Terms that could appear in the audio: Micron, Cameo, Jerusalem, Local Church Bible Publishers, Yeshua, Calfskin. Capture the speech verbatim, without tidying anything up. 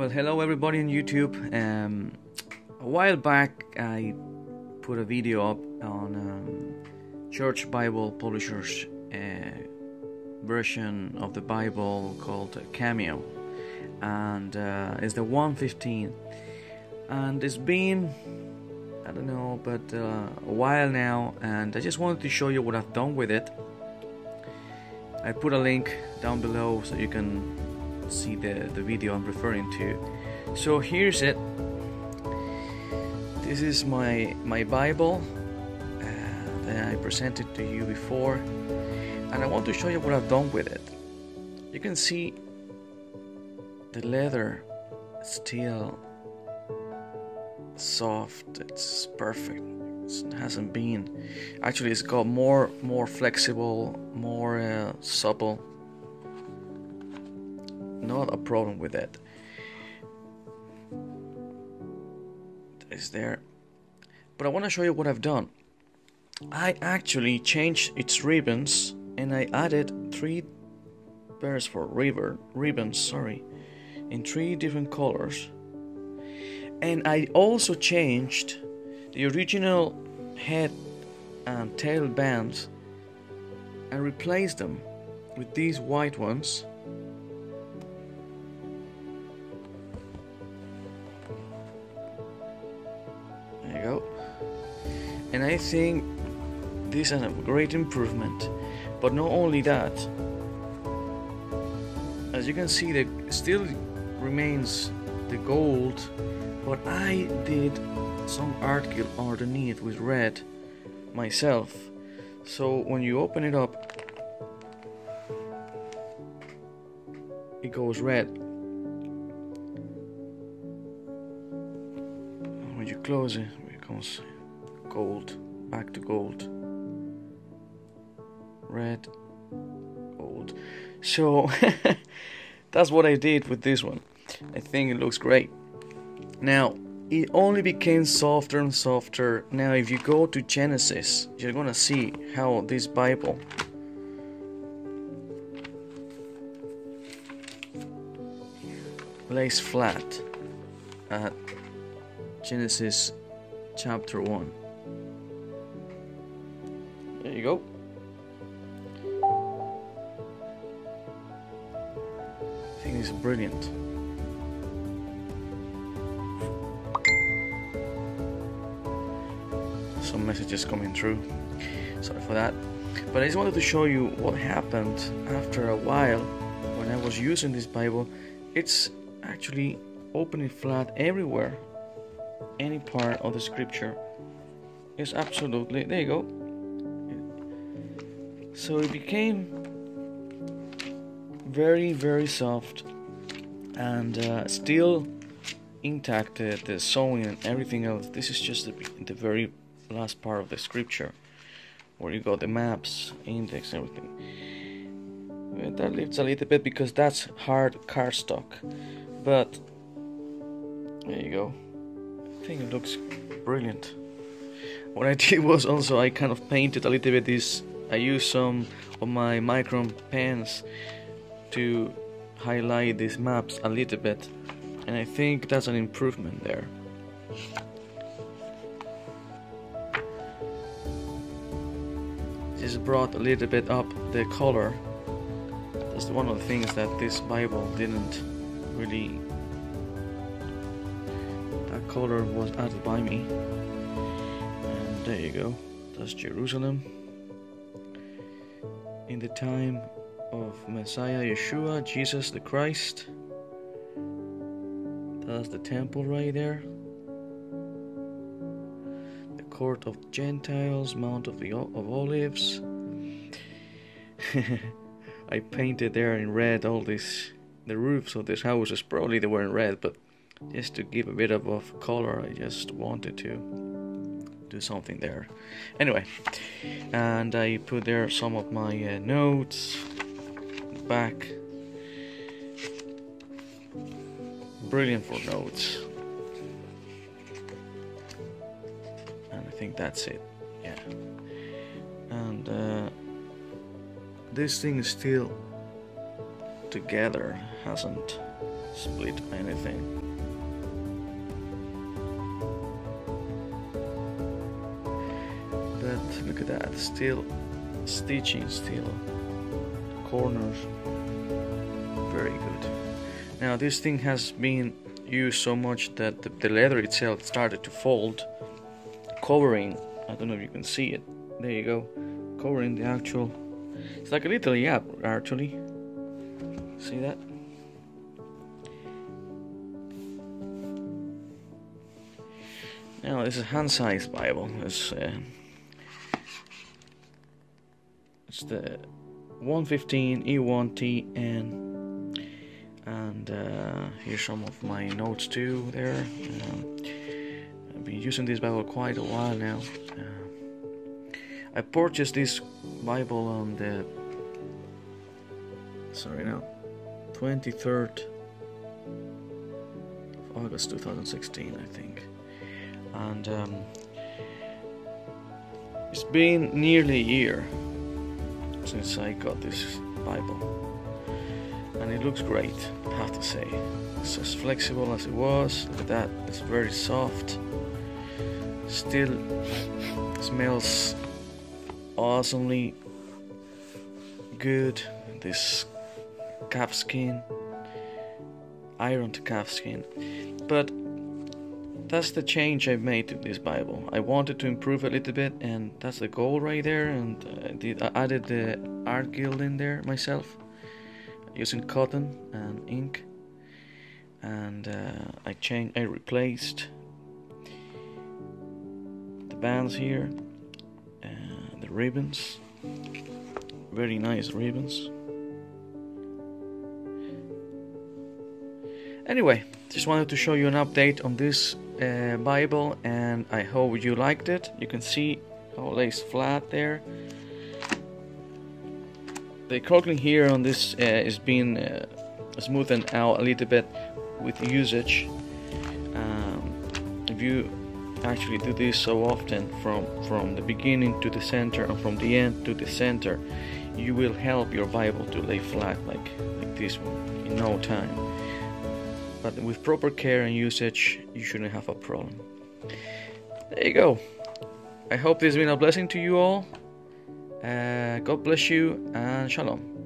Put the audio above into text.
Well, hello everybody on YouTube. Um, a while back I put a video up on um, Church Bible Publishers uh, version of the Bible called Cameo, and uh, it's the one fifteen, and it's been, I don't know, but uh, a while now, and I just wanted to show you what I've done with it. I put a link down below so you can see the, the video I'm referring to. So here's it. This is my my Bible uh, that I presented to you before, and I want to show you what I've done with it. You can see the leather still soft, it's perfect, it hasn't been, actually it's got more more flexible, more uh, supple. Not a problem with it. It's there. But I want to show you what I've done. I actually changed its ribbons, and I added three pairs for ribbon ribbons, sorry, in three different colors. And I also changed the original head and tail bands and replaced them with these white ones. Go, and I think this is a great improvement. But not only that, as you can see, that still remains the gold, but I did some art kill underneath with red myself. So when you open it up, it goes red. When you close it, gold, back to gold, red, gold. So that's what I did with this one. I think it looks great. Now it only became softer and softer. Now if you go to Genesis, you're gonna see how this Bible lays flat at Genesis chapter one. There you go. I think it's brilliant. Some messages coming through. Sorry for that. But I just wanted to show you what happened after a while when I was using this Bible. It's actually opening flat everywhere. Any part of the scripture is absolutely, there you go. So it became very very soft, and uh, still intact, uh, the sewing and everything else. This is just the, the very last part of the scripture where you got the maps, index, everything. And that lifts a little bit because that's hard cardstock, but there you go. I think it looks brilliant. What I did was also I kind of painted a little bit this. I used some of my Micron pens to highlight these maps a little bit, and I think that's an improvement there. Just brought a little bit up the color. That's one of the things that this Bible didn't really. Color was added by me, and there you go. That's Jerusalem in the time of Messiah Yeshua, Jesus the Christ. That's the temple right there, the court of Gentiles, Mount of the of Olives. I painted there in red all this, the roofs of these houses. Probably they were in red, but just to give a bit of, of color, I just wanted to do something there. Anyway, and I put there some of my uh, notes in the back. Brilliant for notes. And I think that's it. Yeah. And uh, this thing is still together, hasn't split anything. But look at that, still stitching, still corners, very good. Now this thing has been used so much that the leather itself started to fold, covering, I don't know if you can see it, there you go, covering the actual, it's like a little yap actually, see that? Now this is a hand-sized Bible, it's, uh, it's the one fifteen E one T N, and, and uh, here's some of my notes too there. Um, I've been using this Bible quite a while now. Uh, I purchased this Bible on the, sorry now, twenty-third of August two thousand sixteen, I think. And um, it's been nearly a year since I got this Bible, and it looks great, I have to say. It's as flexible as it was, look at that, it's very soft, still smells awesomely good, this calfskin, iron to calfskin. But that's the change I made to this Bible. I wanted to improve a little bit, and that's the goal right there. And I, did, I added the art guild in there myself, using cotton and ink. And uh, I changed, I replaced the bands here, uh, the ribbons, very nice ribbons. Anyway, just wanted to show you an update on this uh, Bible, and I hope you liked it. You can see how it lays flat there. The crockling here on this uh, is being uh, smoothened out a little bit with usage. Um, if you actually do this so often, from, from the beginning to the center and from the end to the center, you will help your Bible to lay flat like, like this one in no time. But with proper care and usage, you shouldn't have a problem. There you go. I hope this has been a blessing to you all. Uh, God bless you, and shalom.